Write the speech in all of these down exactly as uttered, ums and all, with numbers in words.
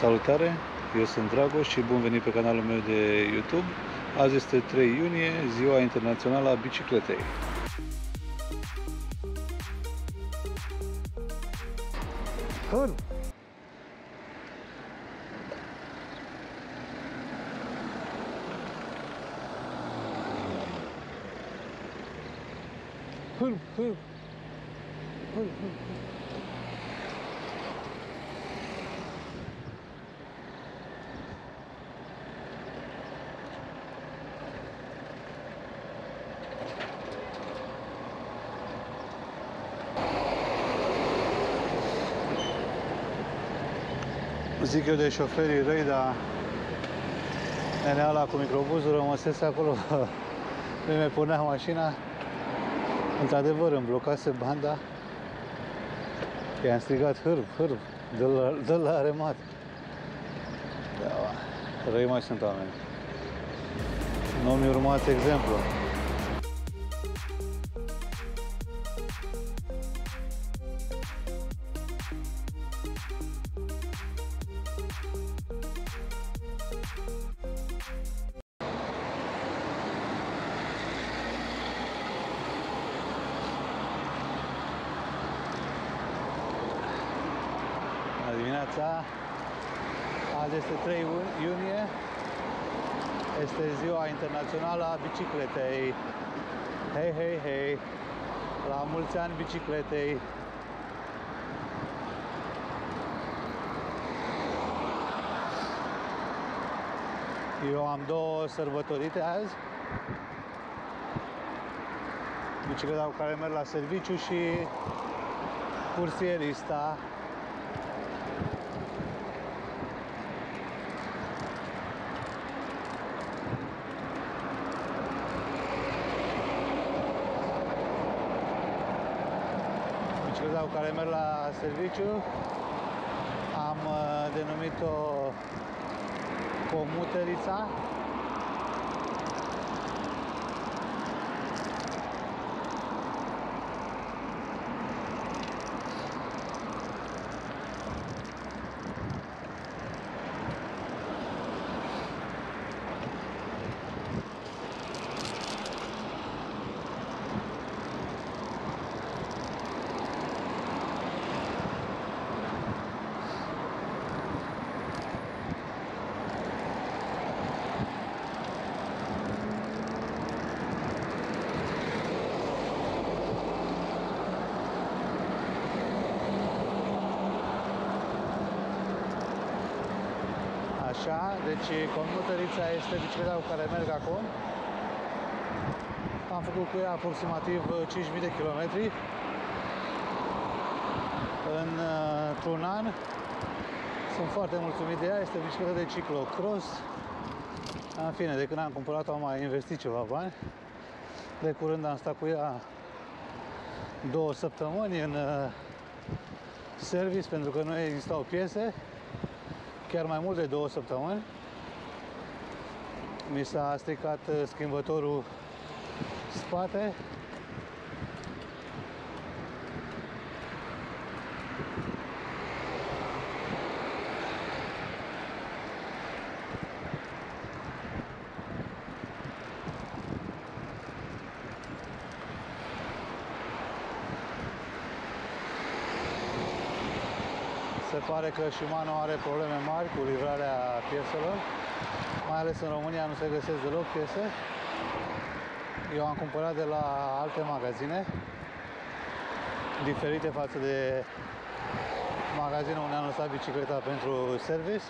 Salutare, eu sunt Dragos și bun venit pe canalul meu de YouTube. Azi este trei iunie, ziua internațională a bicicletei. Bun. Bun, bun. Bun, bun. Zic eu de șoferii răi, dar neneala cu microbuzul rămăsese acolo, nu mai punea mașina. Într-adevăr, îmi blocase banda. I-am strigat, hârv, hârv, dă-l la remat. Da, răi mai sunt oameni. Nu mi urmați exemplu. Dimineața, azi este trei iunie, este ziua internațională a bicicletei. Hei, hei, hei, la mulți ani bicicletei! Eu am două sărbătorite azi, bicicleta cu care merg la serviciu și cursierista. Cu care merg la serviciu, am uh, denumit-o Comuterița. Așa, deci Comuterița este bicicleta cu care merg acum. Am făcut cu ea aproximativ cinci mii de kilometri într-un an. Sunt foarte mulțumit de ea, este bicicleta de ciclocross. În fine, de când am cumpărat-o am mai investit ceva bani. De curând am stat cu ea două săptămâni în service pentru că nu existau piese. Chiar mai mult de două săptămâni. Mi s-a stricat schimbătorul spate. Se pare că Shimano are probleme mari cu livrarea pieselor, mai ales în România nu se găsesc deloc piese. Eu am cumpărat de la alte magazine, diferite față de magazinul unde am lăsat bicicleta pentru service.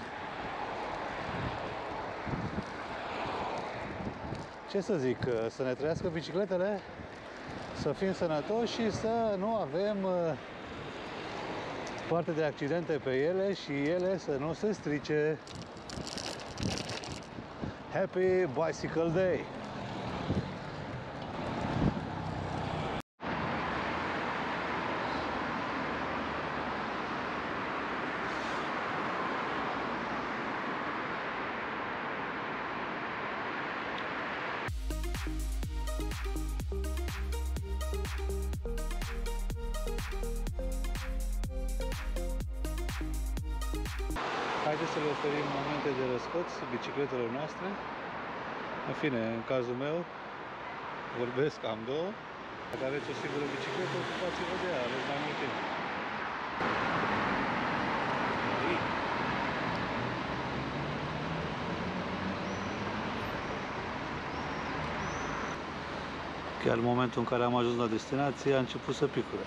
Ce să zic, să ne trăiască bicicletele, să fim sănătoși și să nu avem parte de accidente pe ele și ele să nu se strice. Happy Bicycle Day! Haideți să le oferim momente de răscoț bicicletelor noastre. În fine, în cazul meu, vorbesc, am două. Dacă aveți o singură bicicletă, ocupați-vă de ea, aveți mai mult timp. Chiar în momentul în care am ajuns la destinație, a început să picure.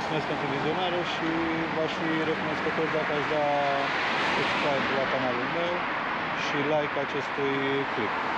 Mulțumesc pentru vizionare și v-aș fi recunoscător dacă ați da subscribe la canalul meu și like acestui clip.